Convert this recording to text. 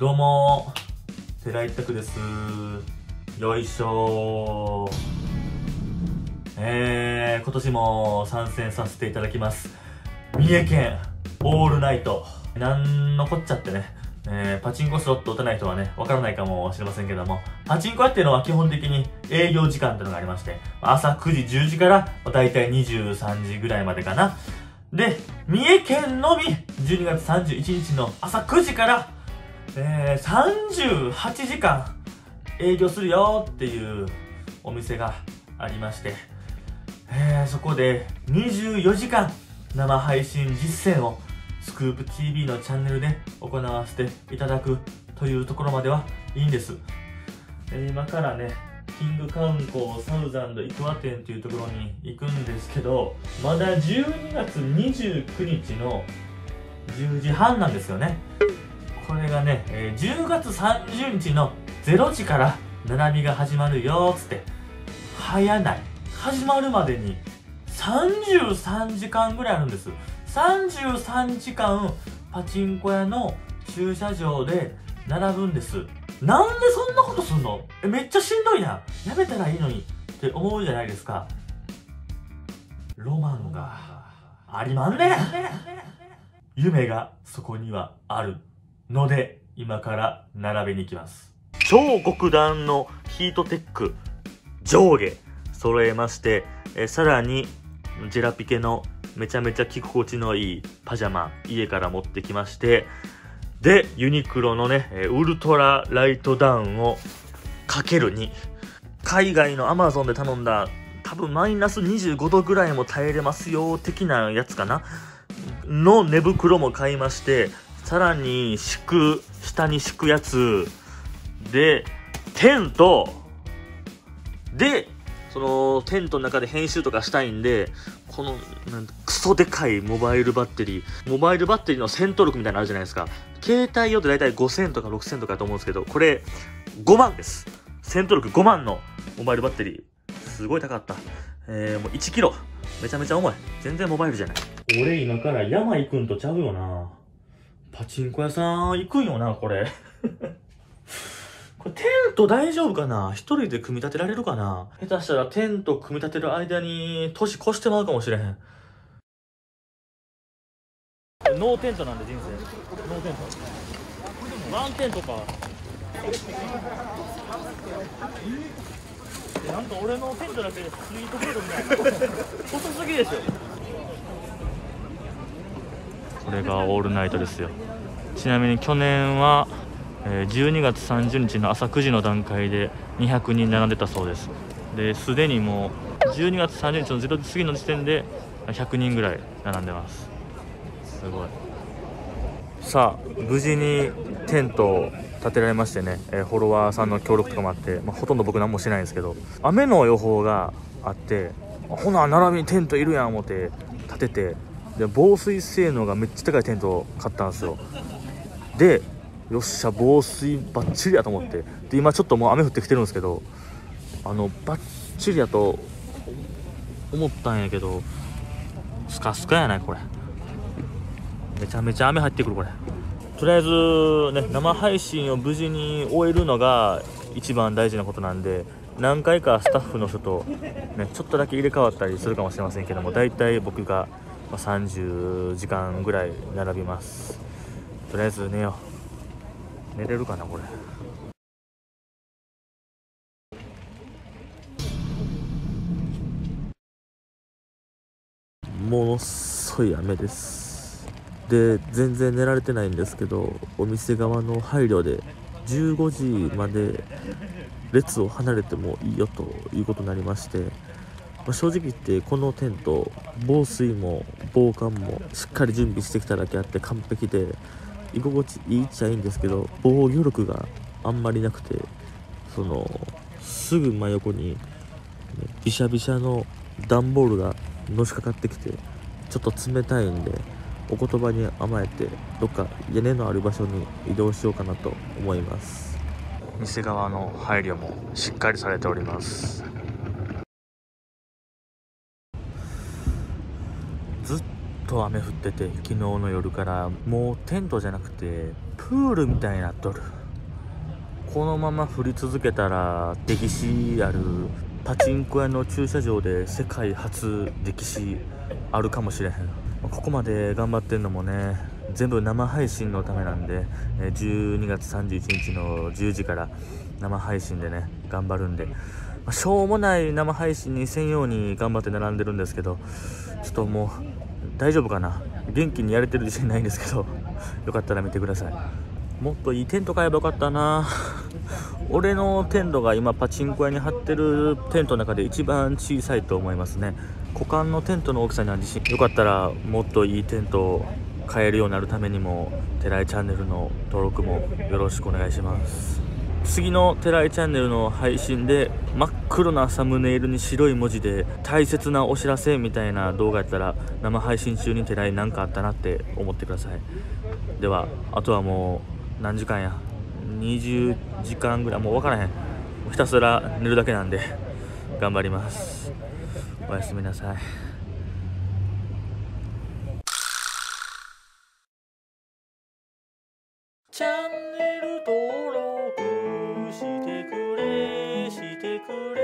どうもー、寺一拓ですー。よいしょー。今年も参戦させていただきます三重県オールナイト。なんのこっちゃってね、パチンコスロット打たない人はね、わからないかもしれませんけども、パチンコ屋っていうのは基本的に営業時間っていうのがありまして、朝9時10時からだいたい23時ぐらいまでかな。で、三重県のみ12月31日の朝9時から38時間営業するよっていうお店がありまして、そこで24時間生配信実践をスクープ TV のチャンネルで行わせていただくというところまではいいんです。今からね、キング観光サウザンドイクワ店というところに行くんですけど、まだ12月29日の10時半なんですよね。これがね、10月30日の0時から並びが始まるよーっつって、早ない、始まるまでに33時間ぐらいあるんです。33時間パチンコ屋の駐車場で並ぶんです。なんでそんなことすんの、めっちゃしんどいな、やめたらいいのにって思うじゃないですか。ロマンがありまんね夢がそこにはあるので、今から並べに行きます。超極暖のヒートテック上下揃えまして、さらにジェラピケのめちゃめちゃ着心地のいいパジャマ家から持ってきまして、でユニクロのねウルトラライトダウンを×2、海外のアマゾンで頼んだ多分マイナス25度ぐらいも耐えれますよ的なやつかなの寝袋も買いまして、さらに下に敷くやつで、テントで、そのテントの中で編集とかしたいんで、このクソでかいモバイルバッテリーの戦闘力みたいなのあるじゃないですか。携帯用ってだいたい5000とか6000とかと思うんですけど、これ5万です。戦闘力5万のモバイルバッテリー、すごい高かった、もう1キロめちゃめちゃ重い。全然モバイルじゃない。俺今から山行くんとちゃうよな。パチンコ屋さん行くんよな、これ。これテント大丈夫かな、一人で組み立てられるかな。下手したらテント組み立てる間に年越してまうかもしれへん。ノーテントなんで人生。ノーテント。ワンテントか。なんか俺のテントだけでスイートフードみたいな。細すぎでしょ。これがオールナイトですよ。ちなみに去年は12月30日の朝9時の段階で200人並んでたそうです。ですでにもう12月30日の0時過ぎの時点で100人ぐらい並んでます。すごい。さあ無事にテントを建てられましてね、フォロワーさんの協力とかもあって、ほとんど僕何もしてないんですけど、雨の予報があって、ほな並びにテントいるやん思って建てて、で防水性能がめっちゃ高いテントを買ったんですよ。でよっしゃ防水バッチリやと思って、で今ちょっともう雨降ってきてるんですけど、バッチリやと思ったんやけど、スカスカやないこれ。めちゃめちゃ雨入ってくるこれ。とりあえずね、生配信を無事に終えるのが一番大事なことなんで、何回かスタッフの人と、ね、ちょっとだけ入れ替わったりするかもしれませんけども、だいたい僕が30時間ぐらい並びます。とりあえず寝よう。寝れるかなこれ。ものすごい雨です。で全然寝られてないんですけど、お店側の配慮で15時まで列を離れてもいいよということになりまして、正直言ってこのテント防水も防寒もしっかり準備してきただけあって完璧で、居心地いいっちゃいいんですけど、防御力があんまりなくて、そのすぐ真横にびしゃびしゃの段ボールがのしかかってきて、ちょっと冷たいんでお言葉に甘えて、どっか屋根のある場所に移動しようかなと思います。店側の配慮もしっかりされております。ずっと雨降ってて、昨日の夜からもうテントじゃなくてプールみたいになっとる。このまま降り続けたら歴史あるパチンコ屋の駐車場で世界初歴史あるかもしれへん。ここまで頑張ってんのもね、全部生配信のためなんで、12月31日の10時から生配信でね頑張るんで、しょうもない生配信にせんように頑張って並んでるんですけど、ちょっともう大丈夫かな、元気にやれてる自信ないんですけどよかったら見てください。もっといいテント買えばよかったな。俺のテントが今パチンコ屋に張ってるテントの中で一番小さいと思いますね。股間のテントの大きさには自信、よかったらもっといいテントを買えるようになるためにも寺井チャンネルの登録もよろしくお願いします。次の寺井チャンネルの配信で真っ黒なサムネイルに白い文字で大切なお知らせみたいな動画やったら、生配信中に寺井なんかあったなって思ってください。ではあとはもう何時間や、20時間ぐらいもう分からへん、ひたすら寝るだけなんで頑張ります。おやすみなさい。チャンネル登録してくれ